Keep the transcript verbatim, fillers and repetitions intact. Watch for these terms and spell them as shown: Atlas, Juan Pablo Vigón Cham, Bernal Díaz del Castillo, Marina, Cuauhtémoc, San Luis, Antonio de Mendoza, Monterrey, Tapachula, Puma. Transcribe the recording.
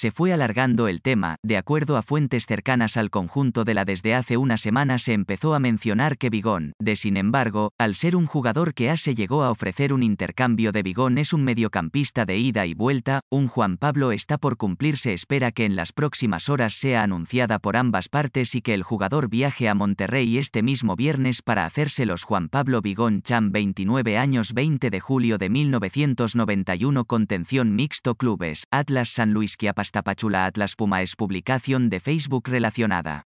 se fue alargando el tema. De acuerdo a fuentes cercanas al conjunto de la, desde hace una semana se empezó a mencionar que Vigón, de sin embargo, al ser un jugador que A S E llegó a ofrecer un intercambio de Vigón, es un mediocampista de ida y vuelta, un Juan Pablo está por cumplirse, espera que en las próximas horas sea anunciada por ambas partes y que el jugador viaje a Monterrey este mismo viernes para hacerse los. Juan Pablo Vigón Cham, veintinueve años, veinte de julio de mil novecientos noventa y uno, contención mixto, clubes, Atlas San Luis, Tapachula, Atlas Puma. Es publicación de Facebook relacionada.